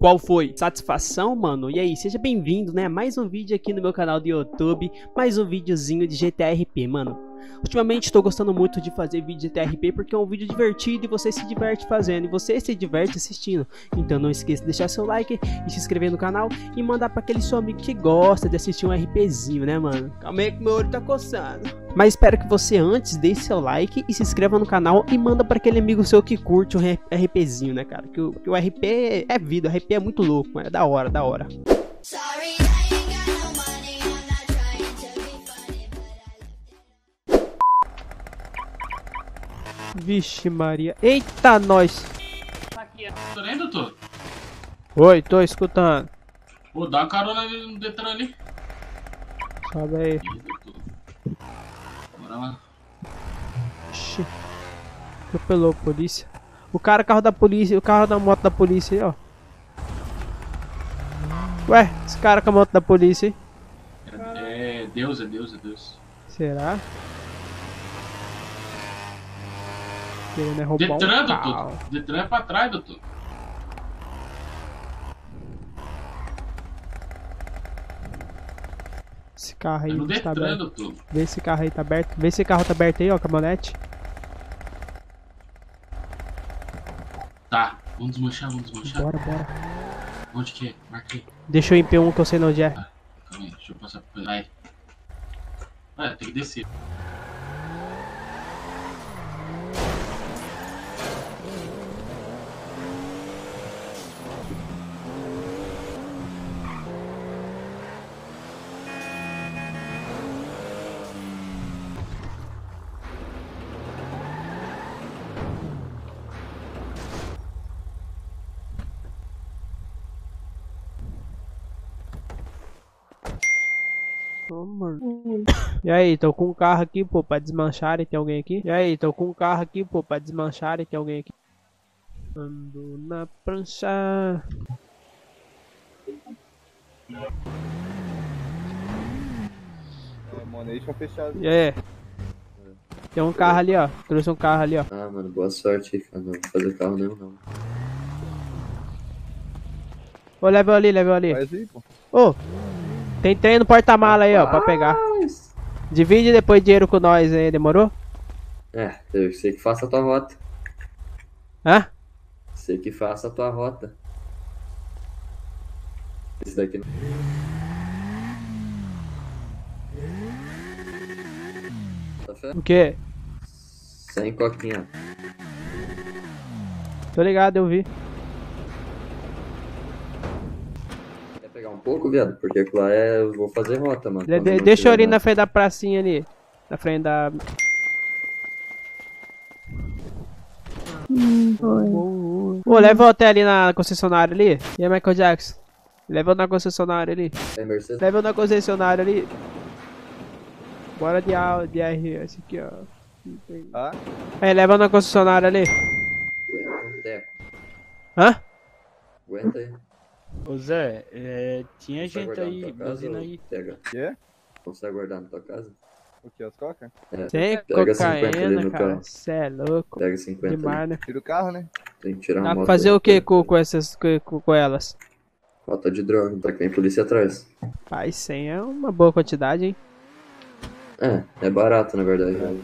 Qual foi? Satisfação, mano? E aí, seja bem-vindo, né? Mais um vídeo aqui no meu canal do YouTube, mais um videozinho de GTA RP, mano. Ultimamente estou gostando muito de fazer vídeo de GTA RP porque é um vídeo divertido e você se diverte fazendo e você se diverte assistindo. Então não esqueça de deixar seu like e se inscrever no canal e mandar para aquele seu amigo que gosta de assistir um RPzinho, né, mano? Calma aí que meu olho tá coçando. Mas espero que você antes dê seu like e se inscreva no canal e manda para aquele amigo seu que curte um RPzinho, né, cara? Que o RP é vida, o RP é muito louco, mano. É da hora, da hora. Vixe Maria, eita nós! Tô nem, doutor? Oi, tô escutando. Vou dar uma carona ali no Detran ali. Sabe aí. Bora lá. Ixi. Atropelou a polícia. O cara, carro da polícia, o carro da moto da polícia aí, ó. Ué, esse cara com a moto da polícia aí. É Deus. Será? Querendo é roubar Detran, um doutor. Detran é pra trás, doutor. Esse carro aí Detran, tá aberto. Doutor. Vê se esse carro aí tá aberto. Vê se esse carro tá aberto aí, ó, caminhonete. Tá, vamos desmanchar. Bora. Onde que é? Marquei. Deixa eu em P1 que eu sei não onde é. Ah, calma aí, deixa eu passar por aí. Ah, tem que descer. E aí, tô com um carro aqui, pô, pra desmanchar e tem alguém aqui. Ando na prancha. Mano, deixa eu fechar. E aí? Tem um carro ali, ó. Trouxe um carro ali, ó. Ah, mano, boa sorte aí, cara. Não vou fazer carro nenhum, não. Ô, level ali. Faz aí, pô. Ô! Tem trem no porta-mala aí, ó, pra pegar. Divide depois dinheiro com nós aí, demorou? É, eu sei que faça a tua rota. Hã? Sei que faça a tua rota. Esse daqui não. O quê? Sem coquinha. Tô ligado, eu vi. Um pouco, viado, porque lá é. Eu vou fazer rota, mano. Deixa eu ir na frente da pracinha ali. Na frente da. Pô, leva eu até ali na concessionária ali. E aí, Michael Jackson? Leva eu na concessionária ali. É Mercedes? Leva eu na concessionária ali. Bora de A, de R, esse aqui, ó. Ah? Aí, leva eu na concessionária ali. Hã? Aguenta aí. Ô Zé, tinha gente aí, buzina aí. Pega. Quê? Consegue guardar na tua casa? O que, as coca? É, tem cocaína, cara. Cê é louco. Pega 50 demais, né? Tira o carro, né? Tem que tirar uma moto. Fazer o que com elas? Falta de droga, tá que tem polícia atrás. Aí 100 é uma boa quantidade, hein? É barato, na verdade.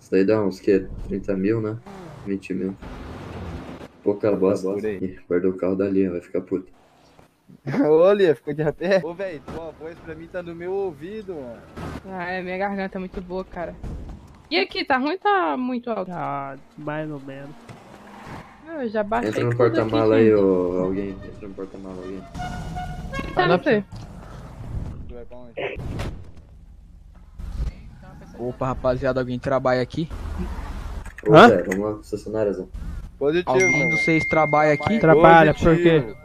Isso daí dá uns que? 30 mil, né? 20 mil. Pouca bosta. Guardou o carro da Lia, vai ficar puto. Ô Lia, ficou de rapé? Ô velho, tua voz pra mim tá no meu ouvido, mano. Ah, é, minha garganta é muito boa, cara. E aqui, tá ruim ou tá muito alto? Ah, mais ou menos. Eu já baixei. Entra no porta-mala aí, ô, alguém. Entra no porta-mala aí. Tá no C. Opa, rapaziada, alguém trabalha aqui? Ô, hã? Zé, vamos lá, concessionária, Zé. Positivo, alguém de vocês trabalha aqui? Trabalha, por quê?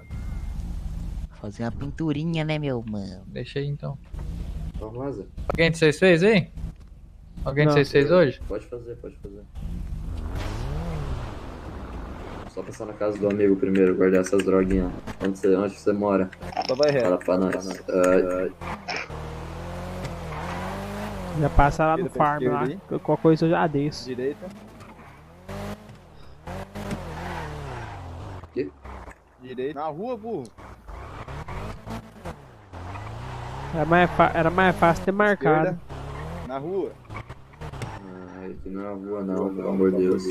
Fazer uma pinturinha, né, meu mano? Deixa aí, então. Vamos lá, Zé. Alguém de vocês fez, hein? Alguém de vocês fez hoje? Pode fazer. Só passar na casa do amigo primeiro, guardar essas droguinhas. Onde você mora? Só vai reto. Fala pra nós. Já passa lá no farm, lá. Ali. Qualquer coisa eu já desço. Direita. quê? Direito. Na rua, burro. Era mais fácil ter marcado. Esquerda. Na rua. Ah, aqui não é rua não, pelo amor de Deus.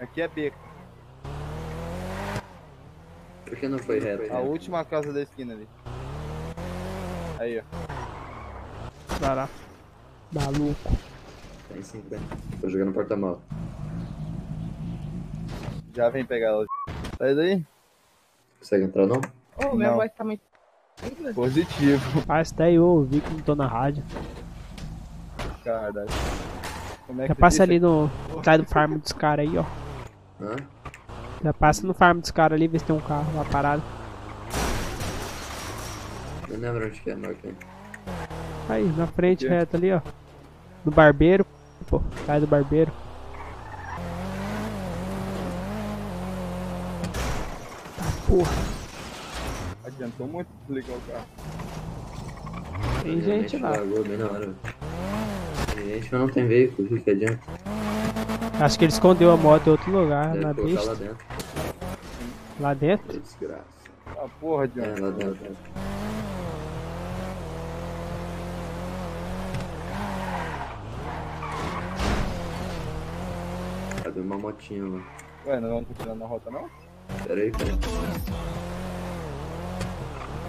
Aqui é beco. Por que não foi reto? A última casa da esquina ali. Aí, ó. Caraca. Maluco. Tem 50. Tô jogando porta-mala. Já vem pegar ela. Sai daí. Consegue entrar não? Oh, minha voz tá muito... Positivo. Ah, até eu ouvi que não tô na rádio. Caralho. Como é que já passa ali no... Sai do farm dos caras aí, ó. Hã? Já passa no farm dos caras ali, vê se tem um carro lá parado. Eu não lembro onde que é, não, aqui. Aí, na frente, aqui. Reto ali, ó. Do barbeiro. Pô, sai do barbeiro. Porra. Adiantou muito desligar o carro. Tem gente lá. Bem na hora. Tem gente, mas não tem veículo, o que adianta? Acho que ele escondeu a moto em outro lugar, deve na pista. Lá dentro. Lá dentro? Desgraça. Ah, porra, adianta. É, lá dentro. Cadê uma motinha lá? Ué, não vamos continuar na rota não? Pera aí, cara.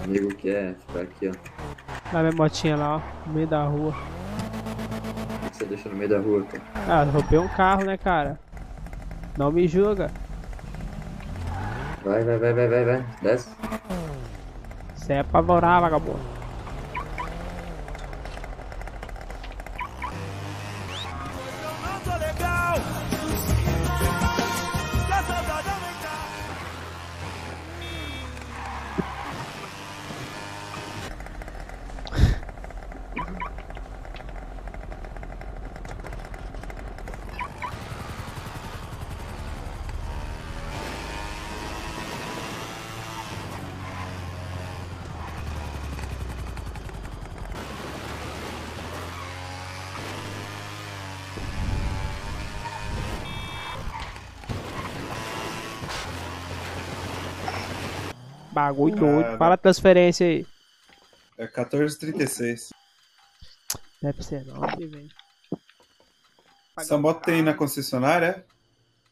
Amigo que é ficar aqui, ó. Lá minha motinha lá, ó, no meio da rua. Por que você deixa no meio da rua, cara? Ah, roubei um carro, né, cara? Não me julga. Vai. Desce. Você é apavorar, vagabundo. Bagulho doido, fala a transferência aí. É 14,36. Deve ser não, velho. Essa moto tem na concessionária?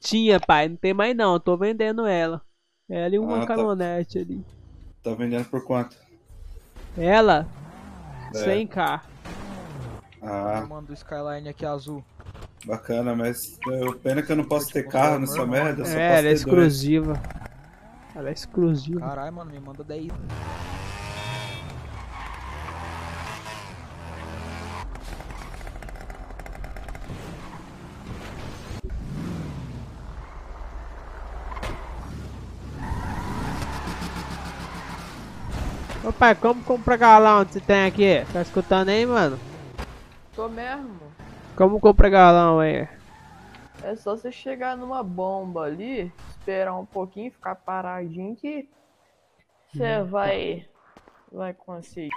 Tinha, pai, não tem mais não, eu tô vendendo ela. Ela e uma caminhonete ali. Tá vendendo por quanto? Ela? É. 100k. Ah. Eu mando o Skyline aqui azul. Bacana, mas pena que eu não posso ter carro nessa merda. É, ela é exclusiva. Ela é exclusiva. Caralho, mano, me manda 10. Ô pai, como comprar galão onde você tem aqui? Tá escutando aí, mano? Tô mesmo. Como comprar galão aí? É só você chegar numa bomba ali, esperar um pouquinho, ficar paradinho que você vai conseguir.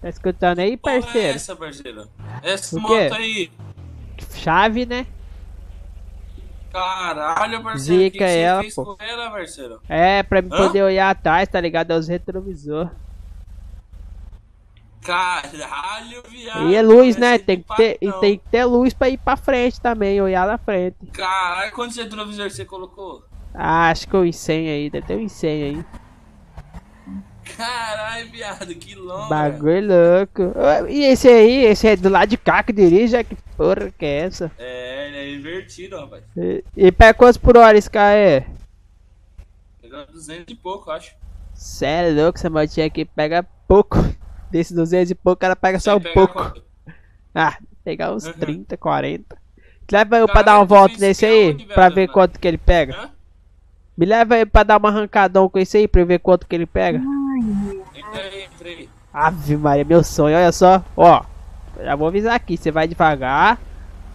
Tá escutando aí, parceiro? É essa, parceiro? Essa moto aí. Chave, né? Caralho, parceiro. Zica ela, pô. Ela, parceiro? É, pra me poder olhar atrás, tá ligado? É os retrovisor. Caralho, viado. E é luz, né? Tem que ter luz pra ir pra frente também, olhar na frente. Caralho, quantos retrovisor você colocou? Ah, acho que eu incêndio aí, deve ter um incêndio aí. Caralho, viado, que longo. Bagulho louco. Oh, e esse aí, esse é do lado de cá que dirige, é que porra que é essa? É, ele é invertido, rapaz. E pega quantos por hora esse cara é? Pega 200 e pouco, acho. Sério, louco, essa motinha aqui pega pouco. Desse 200 e pouco, ela pega só um pouco. Quanto? Ah, pegar uns 30, 40. Leva eu pra dar uma volta nesse aí, pra ver quanto que ele pega. Me leva aí pra dar uma arrancadão com esse aí pra eu ver quanto que ele pega. Entrei. Ave Maria, meu sonho, olha só. Ó, já vou avisar aqui, você vai devagar.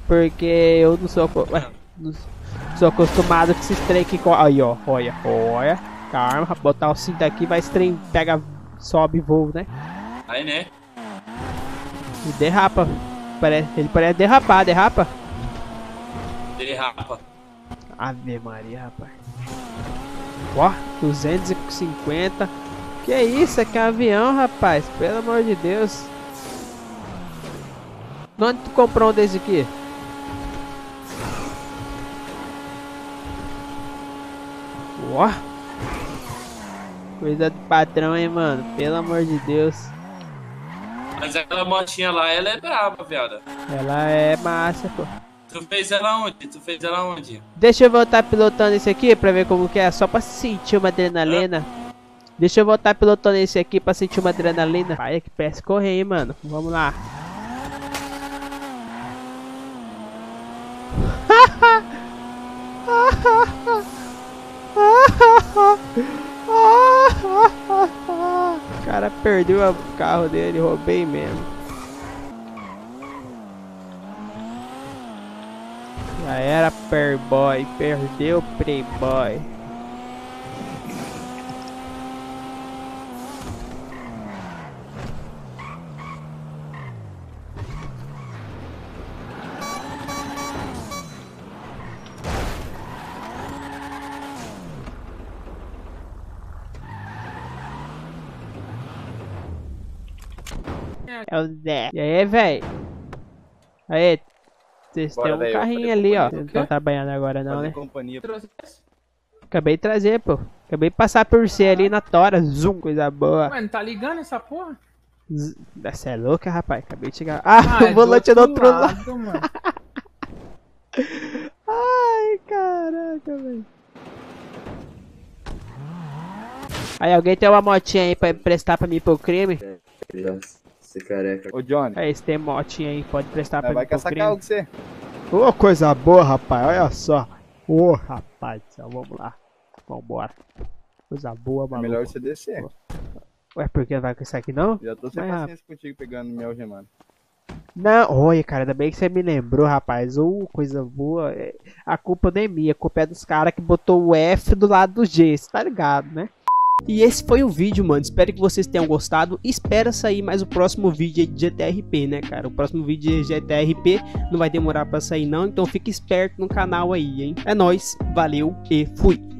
Porque eu não sou, não sou acostumado com esses trem que... Aí, ó, olha, olha. Calma, botar o cinto aqui, vai esse trem pega, sobe e voa, né? Aí, né? E derrapa. Ele parece derrapar, derrapa? Derrapa. Ave Maria, rapaz. Ó, 250. Que isso, aqui é um avião, rapaz. Pelo amor de Deus. Onde tu comprou um desse aqui? Ó. Coisa do patrão, hein, mano. Pelo amor de Deus. Mas aquela motinha lá, ela é braba, viada. Ela é massa, pô. Tu fez ela onde? Tu fez ela onde? Deixa eu voltar pilotando esse aqui pra ver como que é. Só pra sentir uma adrenalina. Ah. Deixa eu voltar pilotando esse aqui pra sentir uma adrenalina. Vai, é que peça correr, hein, mano. Vamos lá. O cara perdeu o carro dele, roubei mesmo. Já era Playboy, perdeu Playboy. É o Zé. E aí, velho? Aí, vocês têm um carrinho ali, ó. Vocês não estão trabalhando agora, não, né? Acabei de trazer, pô. Acabei de passar por você ali na tora. Zoom, coisa boa. Mano, tá ligando essa porra? Você é louca, rapaz. Acabei de chegar. Ah, o volante é do outro lado. Mano. Ai, caraca, velho. Aí, alguém tem uma motinha aí pra emprestar pra mim pro crime? Careca. Ô Johnny, é esse tem motinha aí, pode prestar pra mim. Vai caçar carro com você. Ô, coisa boa, rapaz, olha só. Ô, rapaz, vamos lá. Vambora. Coisa boa, mano. É melhor você descer. Ué, por que vai com isso aqui não? Já tô sem paciência contigo pegando minha algemada. Não, olha, cara, ainda bem que você me lembrou, rapaz. Ô, coisa boa. A culpa nem é minha, a culpa é dos caras que botou o F do lado do G, você tá ligado, né? E esse foi o vídeo, mano, espero que vocês tenham gostado. Espera sair mais o próximo vídeo de GTA RP, né, cara? O próximo vídeo de GTA RP não vai demorar pra sair não, então fique esperto no canal aí, hein? É nóis, valeu e fui!